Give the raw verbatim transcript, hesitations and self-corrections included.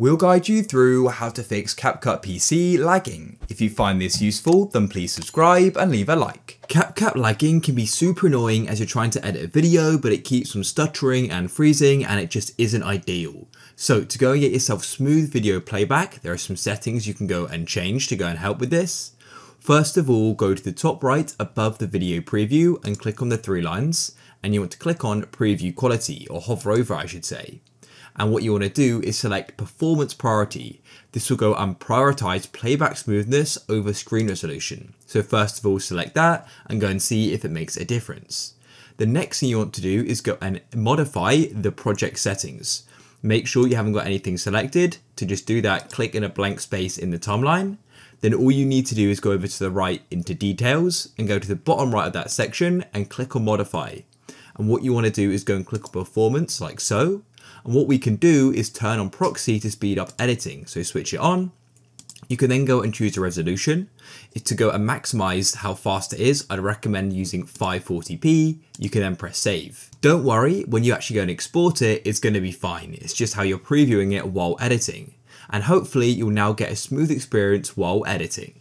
We'll guide you through how to fix CapCut P C lagging. If you find this useful, then please subscribe and leave a like. CapCut lagging can be super annoying as you're trying to edit a video, but it keeps from stuttering and freezing, and it just isn't ideal. So to go and get yourself smooth video playback, there are some settings you can go and change to go and help with this. First of all, go to the top right above the video preview and click on the three lines, and you want to click on preview quality, or hover over I should say. And what you want to do is select performance priority. This will go and prioritize playback smoothness over screen resolution. So first of all, select that and go and see if it makes a difference. The next thing you want to do is go and modify the project settings. Make sure you haven't got anything selected. To just do that, click in a blank space in the timeline. Then all you need to do is go over to the right into details and go to the bottom right of that section and click on modify. And what you want to do is go and click on performance like so. And what we can do is turn on proxy to speed up editing. So switch it on. You can then go and choose a resolution. If to go and maximize how fast it is, I'd recommend using five forty p. You can then press save. Don't worry, when you actually go and export it, it's going to be fine. It's just how you're previewing it while editing. And hopefully you'll now get a smooth experience while editing.